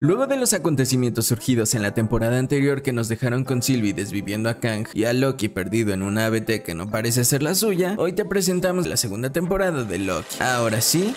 Luego de los acontecimientos surgidos en la temporada anterior que nos dejaron con Sylvie desviviendo a Kang y a Loki perdido en una ABT que no parece ser la suya, hoy te presentamos la segunda temporada de Loki. Ahora sí...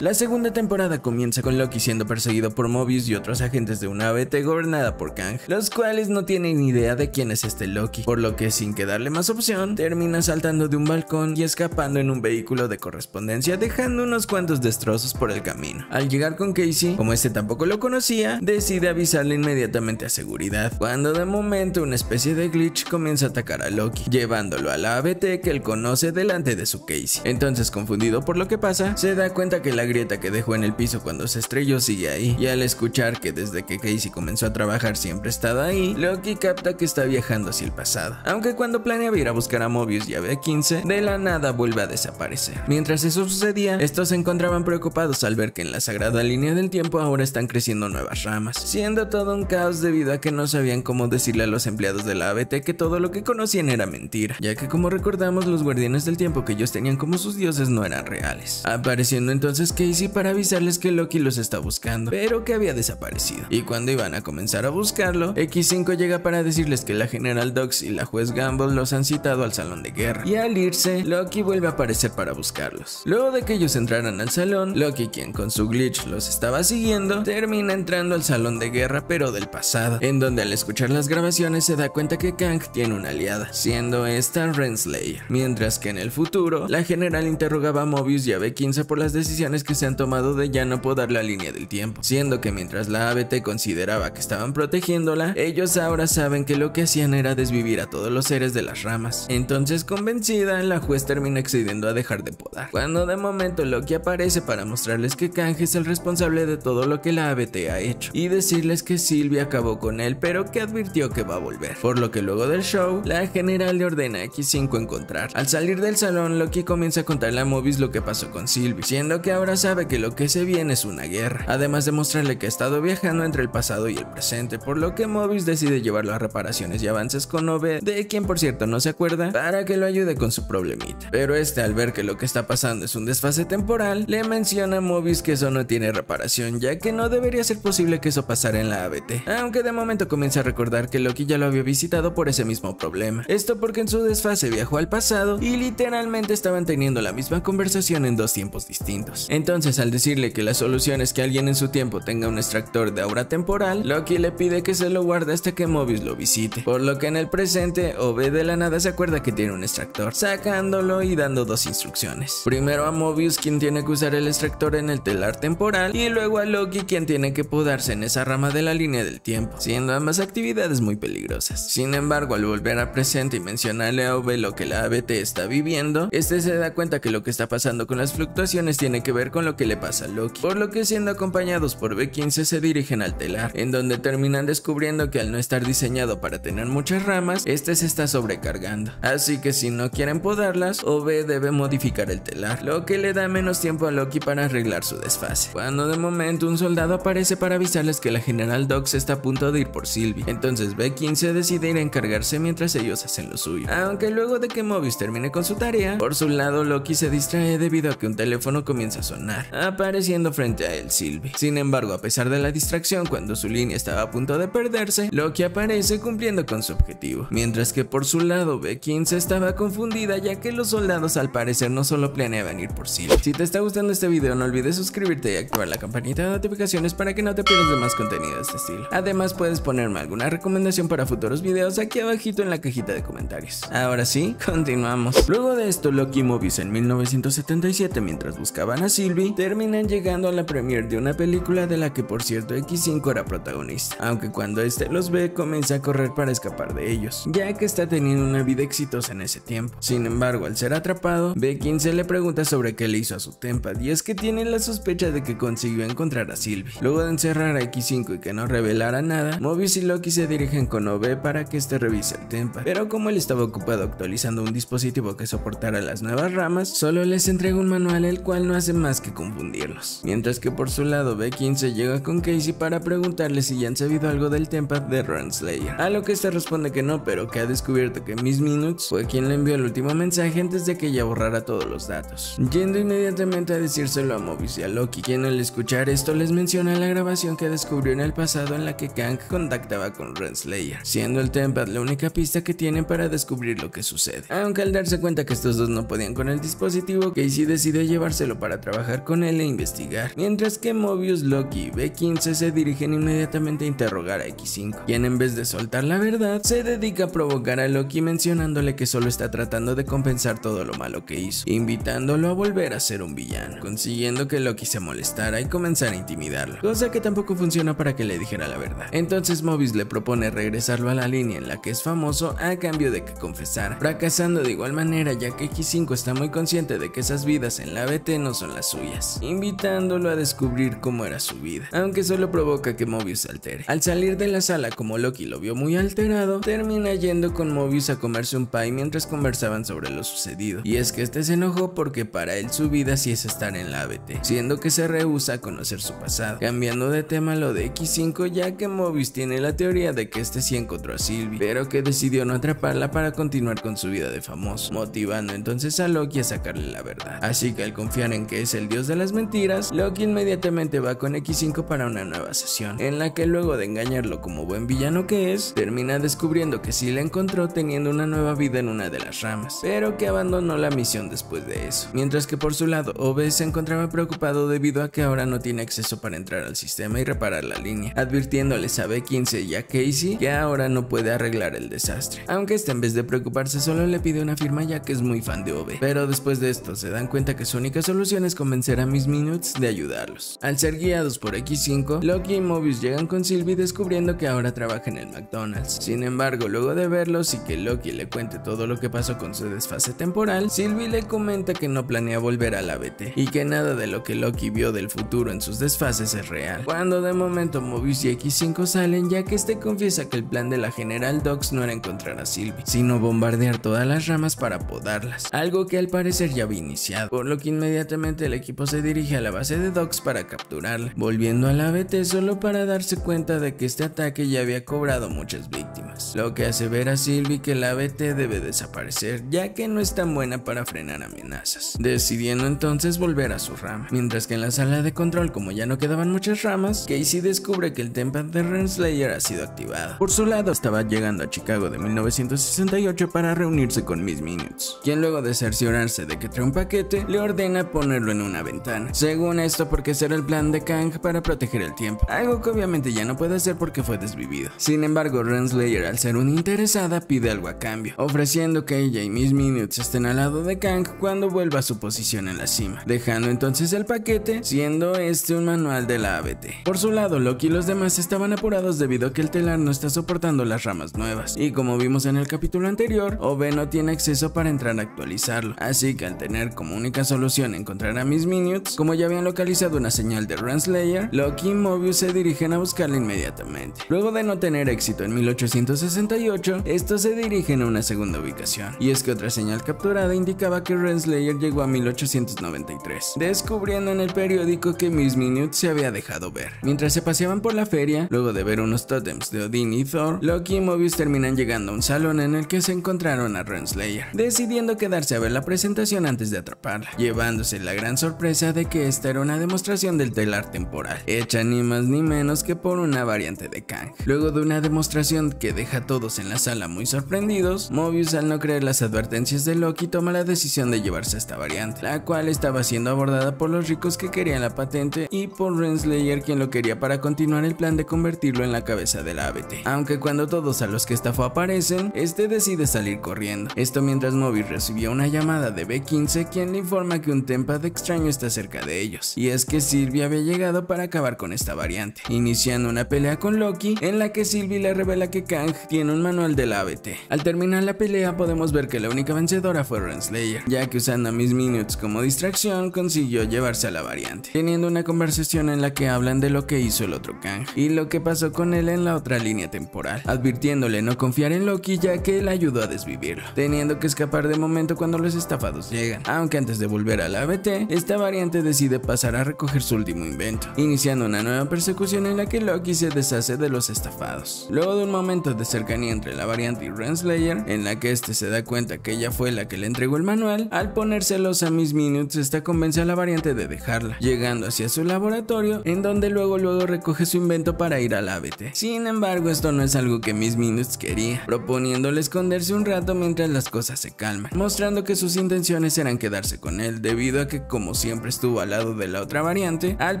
La segunda temporada comienza con Loki siendo perseguido por Mobius y otros agentes de una ABT gobernada por Kang, los cuales no tienen ni idea de quién es este Loki, por lo que sin quedarle más opción, termina saltando de un balcón y escapando en un vehículo de correspondencia, dejando unos cuantos destrozos por el camino. Al llegar con Casey, como este tampoco lo conocía, decide avisarle inmediatamente a seguridad, cuando de momento una especie de glitch comienza a atacar a Loki, llevándolo a la ABT que él conoce delante de su Casey. Entonces, confundido por lo que pasa, se da cuenta que la grieta que dejó en el piso cuando se estrelló sigue ahí, y al escuchar que desde que Casey comenzó a trabajar siempre ha estado ahí, Loki capta que está viajando hacia el pasado, aunque cuando planeaba ir a buscar a Mobius y a B-15, de la nada vuelve a desaparecer. Mientras eso sucedía, estos se encontraban preocupados al ver que en la sagrada línea del tiempo ahora están creciendo nuevas ramas, siendo todo un caos debido a que no sabían cómo decirle a los empleados de la ABT que todo lo que conocían era mentira, ya que como recordamos los guardianes del tiempo que ellos tenían como sus dioses no eran reales, apareciendo entonces Casey para avisarles que Loki los está buscando, pero que había desaparecido. Y cuando iban a comenzar a buscarlo, X5 llega para decirles que la General Dox y la juez Gamble los han citado al salón de guerra, y al irse, Loki vuelve a aparecer para buscarlos. Luego de que ellos entraran al salón, Loki, quien con su glitch los estaba siguiendo, termina entrando al salón de guerra pero del pasado, en donde al escuchar las grabaciones se da cuenta que Kang tiene una aliada, siendo esta Renslayer, mientras que en el futuro, la General interrogaba a Mobius y a B-15 por las decisiones que se han tomado de ya no podar la línea del tiempo, siendo que mientras la ABT consideraba que estaban protegiéndola, ellos ahora saben que lo que hacían era desvivir a todos los seres de las ramas. Entonces, convencida, la juez termina accediendo a dejar de podar, cuando de momento Loki aparece para mostrarles que Kang es el responsable de todo lo que la ABT ha hecho, y decirles que Sylvie acabó con él pero que advirtió que va a volver, por lo que luego del show, la General le ordena a X5 encontrar. Al salir del salón, Loki comienza a contarle a Mobius lo que pasó con Sylvie, siendo que ahora sabe que lo que se viene es una guerra, además de mostrarle que ha estado viajando entre el pasado y el presente, por lo que Mobius decide llevarlo a reparaciones y avances con O.B., de quien por cierto no se acuerda, para que lo ayude con su problemita. Pero este, al ver que lo que está pasando es un desfase temporal, le menciona a Mobius que eso no tiene reparación, ya que no debería ser posible que eso pasara en la ABT, aunque de momento comienza a recordar que Loki ya lo había visitado por ese mismo problema, esto porque en su desfase viajó al pasado y literalmente estaban teniendo la misma conversación en dos tiempos distintos. Entonces, al decirle que la solución es que alguien en su tiempo tenga un extractor de aura temporal, Loki le pide que se lo guarde hasta que Mobius lo visite, por lo que en el presente, O.B. de la nada se acuerda que tiene un extractor, sacándolo y dando dos instrucciones. Primero a Mobius, quien tiene que usar el extractor en el telar temporal, y luego a Loki, quien tiene que podarse en esa rama de la línea del tiempo, siendo ambas actividades muy peligrosas. Sin embargo, al volver a presente y mencionarle a O.B. lo que la ABT está viviendo, este se da cuenta que lo que está pasando con las fluctuaciones tiene que ver con lo que le pasa a Loki, por lo que siendo acompañados por B-15 se dirigen al telar, en donde terminan descubriendo que al no estar diseñado para tener muchas ramas, este se está sobrecargando, así que si no quieren podarlas, O.B. debe modificar el telar, lo que le da menos tiempo a Loki para arreglar su desfase, cuando de momento un soldado aparece para avisarles que la General Dox está a punto de ir por Sylvie. Entonces B-15 decide ir a encargarse mientras ellos hacen lo suyo, aunque luego de que Mobius termine con su tarea, por su lado Loki se distrae debido a que un teléfono comienza a sonar, apareciendo frente a él Sylvie. Sin embargo, a pesar de la distracción, cuando su línea estaba a punto de perderse, Loki aparece cumpliendo con su objetivo, mientras que por su lado B-15 estaba confundida, ya que los soldados al parecer no solo planeaban ir por Sylvie. Si te está gustando este video, no olvides suscribirte y activar la campanita de notificaciones para que no te pierdas de más contenido de este estilo. Además, puedes ponerme alguna recomendación para futuros videos aquí abajito en la cajita de comentarios. Ahora sí, continuamos. Luego de esto, Loki y Mobius en 1977, mientras buscaban a Sylvie, terminan llegando a la premiere de una película de la que por cierto X5 era protagonista, aunque cuando este los ve comienza a correr para escapar de ellos, ya que está teniendo una vida exitosa en ese tiempo. Sin embargo, al ser atrapado, B-15 le pregunta sobre qué le hizo a su Tempad, y es que tiene la sospecha de que consiguió encontrar a Sylvie. Luego de encerrar a X5 y que no revelara nada, Mobius y Loki se dirigen con O.B. para que este revise el Tempad, pero como él estaba ocupado actualizando un dispositivo que soportara las nuevas ramas, solo les entrega un manual el cual no hace más más que confundirlos. Mientras que por su lado, B-15 llega con Casey para preguntarle si ya han sabido algo del Tempad de Renslayer, a lo que este responde que no, pero que ha descubierto que Miss Minutes fue quien le envió el último mensaje antes de que ella borrara todos los datos, yendo inmediatamente a decírselo a Mobius y a Loki, quien al escuchar esto les menciona la grabación que descubrió en el pasado en la que Kang contactaba con Renslayer, siendo el Tempad la única pista que tienen para descubrir lo que sucede. Aunque al darse cuenta que estos dos no podían con el dispositivo, Casey decide llevárselo para trabajar con él e investigar, mientras que Mobius, Loki y B-15 se dirigen inmediatamente a interrogar a X5, quien en vez de soltar la verdad, se dedica a provocar a Loki mencionándole que solo está tratando de compensar todo lo malo que hizo, invitándolo a volver a ser un villano, consiguiendo que Loki se molestara y comenzara a intimidarlo, cosa que tampoco funciona para que le dijera la verdad. Entonces Mobius le propone regresarlo a la línea en la que es famoso a cambio de que confesara, fracasando de igual manera ya que X5 está muy consciente de que esas vidas en la ABT no son las suyas, invitándolo a descubrir cómo era su vida, aunque solo provoca que Mobius se altere. Al salir de la sala, como Loki lo vio muy alterado, termina yendo con Mobius a comerse un pie mientras conversaban sobre lo sucedido, y es que este se enojó porque para él su vida sí es estar en la ABT, siendo que se rehúsa a conocer su pasado. Cambiando de tema lo de X5, ya que Mobius tiene la teoría de que este sí encontró a Sylvie, pero que decidió no atraparla para continuar con su vida de famoso, motivando entonces a Loki a sacarle la verdad. Así que al confiar en que es el dios de las mentiras, Loki inmediatamente va con X5 para una nueva sesión, en la que luego de engañarlo como buen villano que es, termina descubriendo que sí la encontró teniendo una nueva vida en una de las ramas, pero que abandonó la misión después de eso. Mientras que por su lado, O.B. se encontraba preocupado debido a que ahora no tiene acceso para entrar al sistema y reparar la línea, advirtiéndoles a B-15 y a Casey que ahora no puede arreglar el desastre, aunque este en vez de preocuparse solo le pide una firma ya que es muy fan de O.B. Pero después de esto se dan cuenta que su única solución es convencer a Miss Minutes de ayudarlos. Al ser guiados por X5, Loki y Mobius llegan con Sylvie descubriendo que ahora trabaja en el McDonald's. Sin embargo, luego de verlos y que Loki le cuente todo lo que pasó con su desfase temporal, Sylvie le comenta que no planea volver a la ABT y que nada de lo que Loki vio del futuro en sus desfases es real. Cuando de momento Mobius y X5 salen, ya que este confiesa que el plan de la General Dox no era encontrar a Sylvie, sino bombardear todas las ramas para podarlas, algo que al parecer ya había iniciado, por lo que inmediatamente el equipo se dirige a la base de Dox para capturarla, volviendo a la ABT solo para darse cuenta de que este ataque ya había cobrado muchas víctimas, lo que hace ver a Sylvie que la ABT debe desaparecer ya que no es tan buena para frenar amenazas, decidiendo entonces volver a su rama. Mientras que en la sala de control, como ya no quedaban muchas ramas, Casey descubre que el Tempad de Renslayer ha sido activado. Por su lado, estaba llegando a Chicago de 1968 para reunirse con Miss Minutes, quien luego de cerciorarse de que trae un paquete, le ordena ponerlo en una ventana, según esto porque será el plan de Kang para proteger el tiempo, algo que obviamente ya no puede hacer porque fue desvivido. Sin embargo, Renslayer, al ser una interesada, pide algo a cambio, ofreciendo que ella y Miss Minutes estén al lado de Kang cuando vuelva a su posición en la cima, dejando entonces el paquete, siendo este un manual de la ABT. Por su lado, Loki y los demás estaban apurados debido a que el telar no está soportando las ramas nuevas, y como vimos en el capítulo anterior, O.B. no tiene acceso para entrar a actualizarlo, así que al tener como única solución encontrar a Miss Minutes, como ya habían localizado una señal de Renslayer, Loki y Mobius se dirigen a buscarla inmediatamente. Luego de no tener éxito en 1868, estos se dirigen a una segunda ubicación, y es que otra señal capturada indicaba que Renslayer llegó a 1893, descubriendo en el periódico que Miss Minutes se había dejado ver. Mientras se paseaban por la feria, luego de ver unos tótems de Odín y Thor, Loki y Mobius terminan llegando a un salón en el que se encontraron a Renslayer, decidiendo quedarse a ver la presentación antes de atraparla, llevándose la gran sorpresa de que esta era una demostración del telar temporal, hecha ni más ni menos que por una variante de Kang. Luego de una demostración que deja a todos en la sala muy sorprendidos, Mobius, al no creer las advertencias de Loki, toma la decisión de llevarse esta variante, la cual estaba siendo abordada por los ricos que querían la patente y por Renslayer, quien lo quería para continuar el plan de convertirlo en la cabeza de la ABT. Aunque cuando todos a los que estafó aparecen, este decide salir corriendo, esto mientras Mobius recibió una llamada de B-15, quien le informa que un Tempad extraño está cerca de ellos, y es que Sylvie había llegado para acabar con esta variante, iniciando una pelea con Loki en la que Sylvie le revela que Kang tiene un manual de la ABT. Al terminar la pelea podemos ver que la única vencedora fue Renslayer, ya que usando a Miss Minutes como distracción consiguió llevarse a la variante, teniendo una conversación en la que hablan de lo que hizo el otro Kang y lo que pasó con él en la otra línea temporal, advirtiéndole no confiar en Loki ya que él ayudó a desvivirlo, teniendo que escapar de momento cuando los estafados llegan. Aunque antes de volver a la ABT, esta variante decide pasar a recoger su último invento, iniciando una nueva persecución en la que Loki se deshace de los estafados. Luego de un momento de cercanía entre la variante y Renslayer, en la que este se da cuenta que ella fue la que le entregó el manual, al ponérselos a Miss Minutes esta convence a la variante de dejarla, llegando hacia su laboratorio, en donde luego recoge su invento para ir a la ABT. Sin embargo, esto no es algo que Miss Minutes quería, proponiéndole esconderse un rato mientras las cosas se calman, mostrando que sus intenciones eran quedarse con él, debido a que como siempre estuvo al lado de la otra variante, al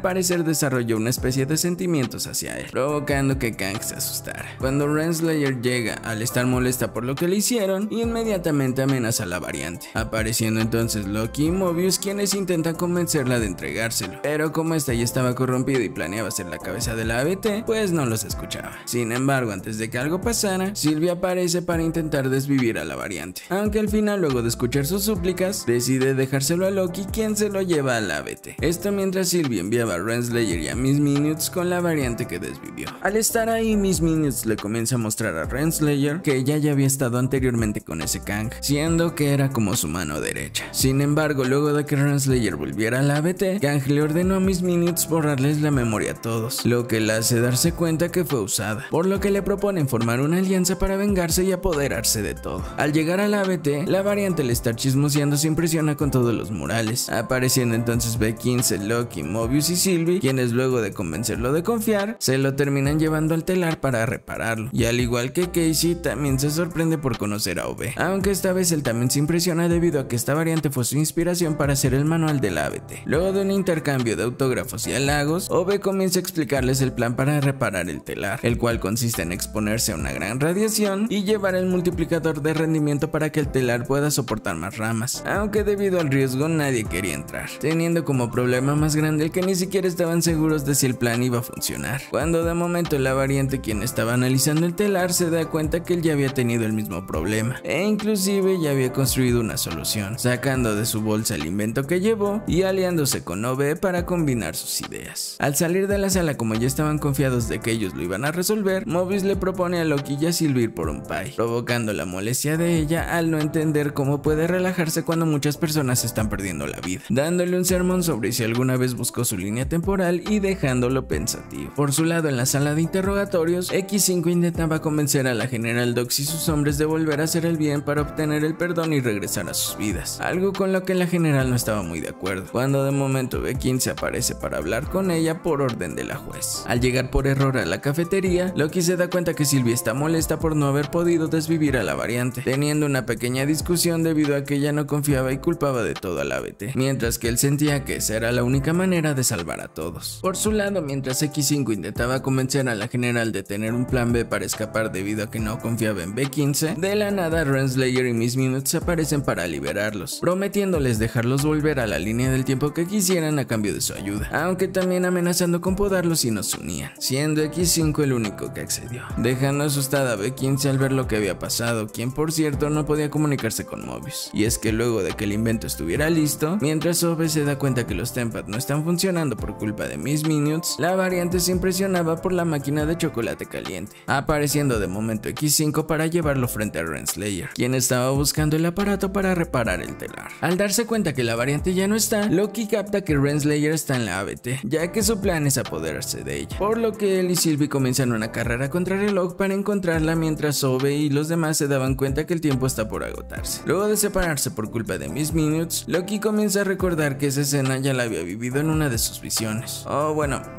parecer desarrolló una especie de sentimientos hacia él, provocando que Kang se asustara. Cuando Renslayer llega, al estar molesta por lo que le hicieron, inmediatamente amenaza a la variante, apareciendo entonces Loki y Mobius, quienes intentan convencerla de entregárselo, pero como esta ya estaba corrompida y planeaba ser la cabeza de la ABT, pues no los escuchaba. Sin embargo, antes de que algo pasara, Sylvie aparece para intentar desvivir a la variante, aunque al final, luego de escuchar sus súplicas, decide dejárselo a Loki, quien se lo lleva a la ABT. Esto mientras Sylvie enviaba a Renslayer y a Miss Minutes con la variante que desvivió. Al estar ahí, Miss Minutes le comienza a mostrar a Renslayer que ella ya había estado anteriormente con ese Kang, siendo que era como su mano derecha. Sin embargo, luego de que Renslayer volviera a la ABT, Kang le ordenó a Miss Minutes borrarles la memoria a todos, lo que la hace darse cuenta que fue usada, por lo que le proponen formar una alianza para vengarse y apoderarse de todo. Al llegar a la ABT, la variante al estar chismoseando se impresiona con todos los murales, apareciendo entonces B-15, Loki, Mobius y Sylvie, quienes luego de convencerlo de confiar, se lo terminan llevando al telar para repararlo, y al igual que Casey también se sorprende por conocer a O.B., aunque esta vez él también se impresiona debido a que esta variante fue su inspiración para hacer el manual de la ABT. Luego de un intercambio de autógrafos y halagos, O.B. comienza a explicarles el plan para reparar el telar, el cual consiste en exponerse a una gran radiación y llevar el multiplicador de rendimiento para que el telar pueda soportar más ramas, aunque debido al riesgo nadie quería entrar, teniendo como problema más grande el que ni siquiera estaban seguros de si el plan iba a funcionar. Cuando de momento la variante, quien estaba analizando el telar, se da cuenta que él ya había tenido el mismo problema e inclusive ya había construido una solución, sacando de su bolsa el invento que llevó y aliándose con O.B. para combinar sus ideas. Al salir de la sala, como ya estaban confiados de que ellos lo iban a resolver, Mobius le propone a Loki y a Sylvie por un pie, provocando la molestia de ella al no entender cómo puede relajarse cuando muchas personas están perdiendo la vida, dándole un sermón sobre si alguna vez buscó su línea temporal y dejándolo pensativo. Por su lado, en la sala de interrogatorios, X5 intentaba convencer a la General Dox y sus hombres de volver a hacer el bien para obtener el perdón y regresar a sus vidas, algo con lo que la General no estaba muy de acuerdo, cuando de momento B-15 aparece para hablar con ella por orden de la juez. Al llegar por error a la cafetería, Loki se da cuenta que Sylvie está molesta por no haber podido desvivir a la variante, teniendo una pequeña discusión debido a que ella no confiaba y culpaba de todo a la ABT, mientras que él sentía que esa era la única manera de salvar a todos. Por su lado, mientras X5 intentaba convencer a la General de tener un plan B para escapar debido a que no confiaba en B-15, de la nada Renslayer y Miss Minutes aparecen para liberarlos, prometiéndoles dejarlos volver a la línea del tiempo que quisieran a cambio de su ayuda, aunque también amenazando con podarlos si no se unían, siendo X5 el único que accedió, dejando asustada a B-15 al ver lo que había pasado, quien por cierto no podía comunicarse con Mobius. Y es que luego de que el invento estuviera listo, mientras O.B. se da cuenta que los Tempad no están funcionando por culpa de Miss Minutes, la variante se impresionaba por la máquina de chocolate caliente, apareciendo de momento X5 para llevarlo frente a Renslayer, quien estaba buscando el aparato para reparar el telar. Al darse cuenta que la variante ya no está, Loki capta que Renslayer está en la ABT, ya que su plan es apoderarse de ella, por lo que él y Sylvie comienzan una carrera contra el reloj para encontrarla, mientras O.B. y los demás se daban cuenta que el tiempo está por agotarse. Luego de separarse por culpa de Miss Minutes, Loki comienza a recordar que esa escena ya la había vivido en una de sus visiones,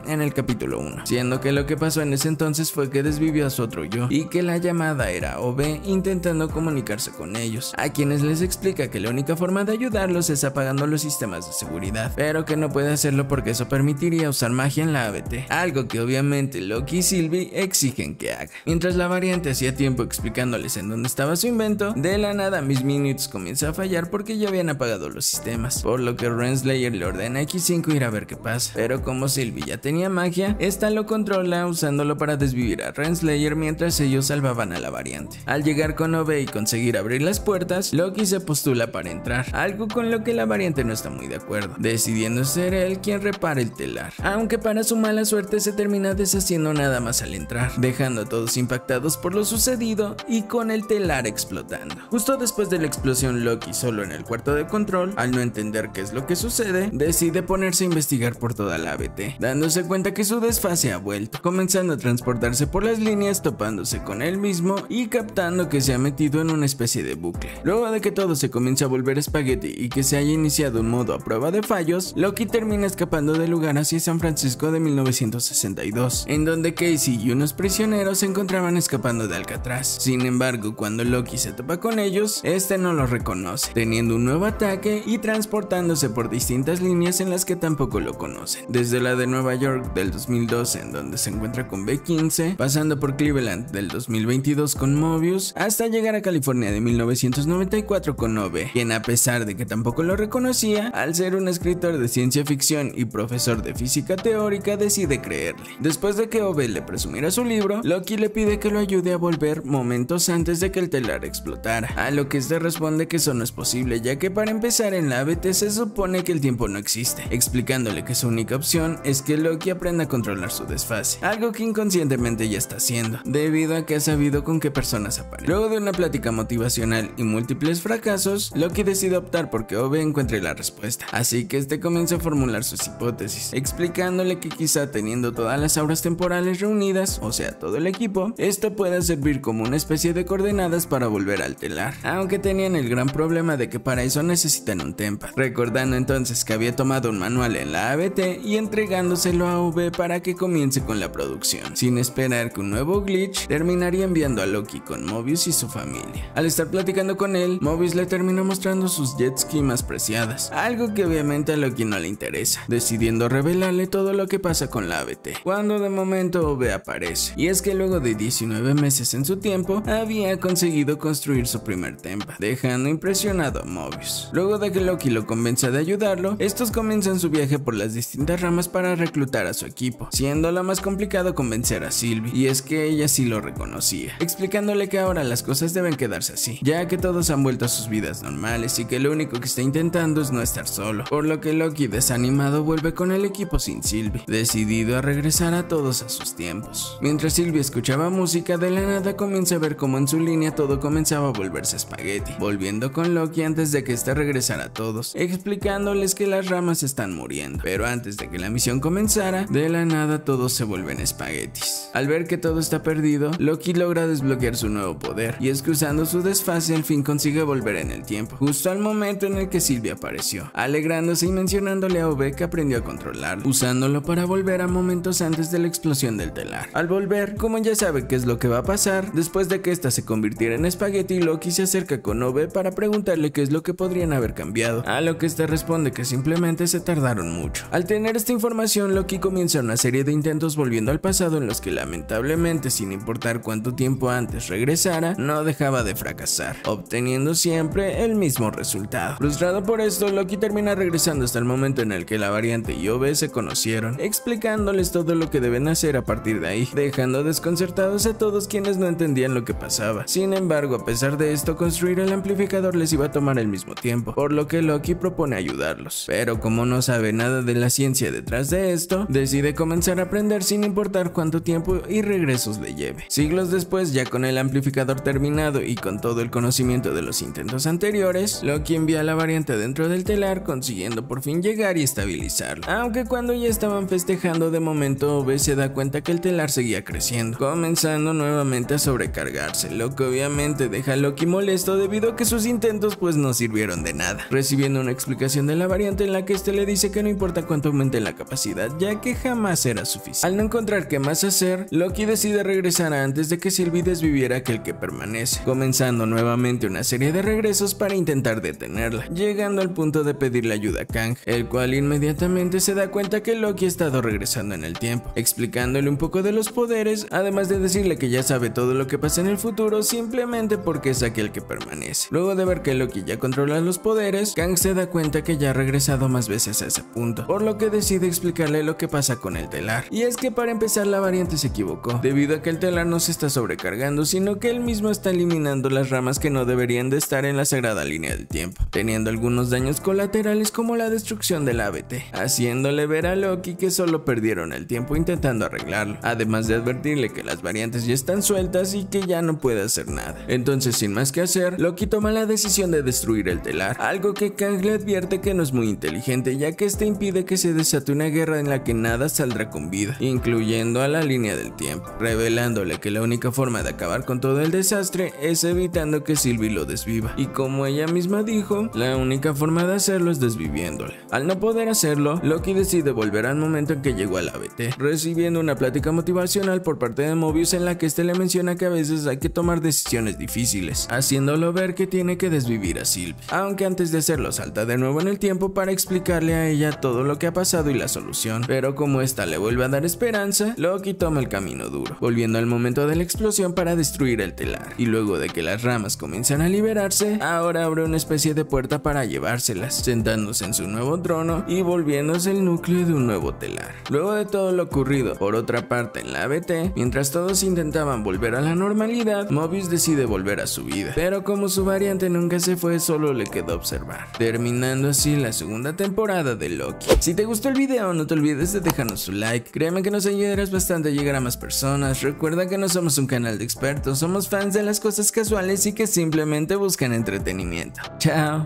en el capítulo 1, siendo que lo que pasó en ese entonces fue que desvivió a su otro yo y que la llamada era O.B. intentando comunicarse con ellos, a quienes les explica que la única forma de ayudarlos es apagando los sistemas de seguridad, pero que no puede hacerlo porque eso permitiría usar magia en la ABT, algo que obviamente Loki y Sylvie exigen que haga. Mientras la variante hacía tiempo explicándoles en dónde estaba su invento, de la nada Miss Minutes comienza a fallar porque ya habían apagado los sistemas, por lo que Renslayer le ordena a X5 ir a ver qué pasa, pero como Sylvie ya tenía magia, esta lo controla usándolo para desvivir a Renslayer mientras ellos salvaban a la variante. Al llegar con O.B. y conseguir abrir las puertas, Loki se postula para entrar, algo con lo que la variante no está muy de acuerdo, decidiendo ser él quien repare el telar, aunque para su mala suerte se termina deshaciendo nada más al entrar, dejando a todos impactados por lo sucedido y con el telar explotando. Justo después de la explosión, Loki, solo en el cuarto de control, al no entender qué es lo que sucede, decide ponerse a investigar por toda la ABT, dándose cuenta que su desfase ha vuelto, comenzando a transportarse por las líneas, topándose con él mismo y captando que se ha metido en una especie de bucle. Luego de que todo se comienza a volver espagueti y que se haya iniciado un modo a prueba de fallos, Loki termina escapando del lugar hacia San Francisco de 1962, en donde Casey y unos prisioneros se encontraban escapando de Alcatraz. Sin embargo, cuando Loki se topa con ellos, este no los reconoce, teniendo un nuevo ataque y transportándose por distintas líneas en las que tampoco lo conocen, desde la de Nueva York del 2012, en donde se encuentra con B-15, pasando por Cleveland del 2022 con Mobius, hasta llegar a California de 1994 con O.B., quien, a pesar de que tampoco lo reconocía, al ser un escritor de ciencia ficción y profesor de física teórica, decide creerle. Después de que O.B. le presumiera su libro, Loki le pide que lo ayude a volver momentos antes de que el telar explotara, a lo que este responde que eso no es posible, ya que para empezar en la ABT se supone que el tiempo no existe, explicándole que su única opción es que Loki aprenda a controlar su desfase, algo que inconscientemente ya está haciendo, debido a que ha sabido con qué personas aparece. Luego de una plática motivacional y múltiples fracasos, Loki decide optar porque O.B. encuentre la respuesta, así que este comienza a formular sus hipótesis, explicándole que quizá teniendo todas las auras temporales reunidas, o sea todo el equipo, esto pueda servir como una especie de coordenadas para volver al telar, aunque tenían el gran problema de que para eso necesitan un Tempad, recordando entonces que había tomado un manual en la ABT y entregándoselo a O.B. para que comience con la producción, sin esperar que un nuevo glitch terminaría enviando a Loki con Mobius y su familia. Al estar platicando con él, Mobius le terminó mostrando sus jet ski más preciadas, algo que obviamente a Loki no le interesa, decidiendo revelarle todo lo que pasa con la ABT, cuando de momento O.B. aparece, y es que luego de 19 meses en su tiempo, había conseguido construir su primer Tempad, dejando impresionado a Mobius. Luego de que Loki lo convence de ayudarlo, estos comienzan su viaje por las distintas ramas para reclutar a su equipo, siendo lo más complicado convencer a Sylvie, y es que ella sí lo reconocía, explicándole que ahora las cosas deben quedarse así, ya que todos han vuelto a sus vidas normales y que lo único que está intentando es no estar solo, por lo que Loki desanimado vuelve con el equipo sin Sylvie, decidido a regresar a todos a sus tiempos. Mientras Sylvie escuchaba música, de la nada comienza a ver cómo en su línea todo comenzaba a volverse espagueti, volviendo con Loki antes de que este regresara a todos, explicándoles que las ramas están muriendo, pero antes de que la misión comenzara, de la nada todos se vuelven espaguetis. Al ver que todo está perdido, Loki logra desbloquear su nuevo poder, y es que usando su desfase al fin consigue volver en el tiempo, justo al momento en el que Sylvie apareció, alegrándose y mencionándole a O.B. que aprendió a controlarlo, usándolo para volver a momentos antes de la explosión del telar. Al volver, como ya sabe qué es lo que va a pasar, después de que esta se convirtiera en espagueti, Loki se acerca con O.B. para preguntarle qué es lo que podrían haber cambiado, a lo que este responde que simplemente se tardaron mucho. Al tener esta información, Loki comienza una serie de intentos volviendo al pasado en los que lamentablemente, sin importar cuánto tiempo antes regresara, no dejaba de fracasar, obteniendo siempre el mismo resultado. Frustrado por esto, Loki termina regresando hasta el momento en el que la variante y O.B. se conocieron, explicándoles todo lo que deben hacer a partir de ahí, dejando desconcertados a todos quienes no entendían lo que pasaba. Sin embargo, a pesar de esto, construir el amplificador les iba a tomar el mismo tiempo, por lo que Loki propone ayudarlos, pero como no sabe nada de la ciencia detrás de esto, decide comenzar a aprender sin importar cuánto tiempo y regresos le lleve. Siglos después, ya con el amplificador terminado y con todo el conocimiento de los intentos anteriores, Loki envía a la variante dentro del telar, consiguiendo por fin llegar y estabilizarlo, aunque cuando ya estaban festejando, de momento O.B. se da cuenta que el telar seguía creciendo, comenzando nuevamente a sobrecargarse, lo que obviamente deja a Loki molesto debido a que sus intentos pues no sirvieron de nada, recibiendo una explicación de la variante en la que este le dice que no importa cuánto aumente la capacidad, ya que jamás será suficiente. Al no encontrar qué más hacer, Loki decide regresar antes de que Sylvie desviviera aquel que permanece, comenzando nuevamente una serie de regresos para intentar detenerla, llegando al punto de pedirle ayuda a Kang, el cual inmediatamente se da cuenta que Loki ha estado regresando en el tiempo, explicándole un poco de los poderes, además de decirle que ya sabe todo lo que pasa en el futuro simplemente porque es aquel que permanece. Luego de ver que Loki ya controla los poderes, Kang se da cuenta que ya ha regresado más veces a ese punto, por lo que decide explicarle lo que pasa con el telar, y es que para empezar la variante se equivocó, debido a que el telar no se está sobrecargando, sino que él mismo está eliminando las ramas que no deberían de estar en la sagrada línea del tiempo, teniendo algunos daños colaterales como la destrucción del ABT, haciéndole ver a Loki que solo perdieron el tiempo intentando arreglarlo, además de advertirle que las variantes ya están sueltas y que ya no puede hacer nada. Entonces, sin más que hacer, Loki toma la decisión de destruir el telar, algo que Kang le advierte que no es muy inteligente, ya que este impide que se desate una guerra en la que nada saldrá con vida, incluyendo a la línea del tiempo, revelándole que la única forma de acabar con todo el desastre es evitando que Sylvie lo desviva, y como ella misma dijo, la única forma de hacerlo es desviviéndola. Al no poder hacerlo, Loki decide volver al momento en que llegó al ABT, recibiendo una plática motivacional por parte de Mobius en la que este le menciona que a veces hay que tomar decisiones difíciles, haciéndolo ver que tiene que desvivir a Sylvie, aunque antes de hacerlo salta de nuevo en el tiempo para explicarle a ella todo lo que ha pasado y la solución, pero como esta le vuelve a dar esperanza, Loki toma el camino duro, volviendo al momento de la explosión para destruir el telar, y luego de que las ramas comienzan a liberarse, ahora abre una especie de puerta para llevárselas, sentándose en su nuevo trono y volviéndose el núcleo de un nuevo telar. Luego de todo lo ocurrido, por otra parte en la ABT, mientras todos intentaban volver a la normalidad, Mobius decide volver a su vida, pero como su variante nunca se fue, solo le quedó observar, terminando así la segunda temporada de Loki. Si te gustó el video, no te olvides de dejarnos tu like, créeme que nos ayudarás bastante a llegar a más personas. Recuerda que no somos un canal de expertos, somos fans de las cosas casuales y que simplemente buscan entretenimiento. Chao.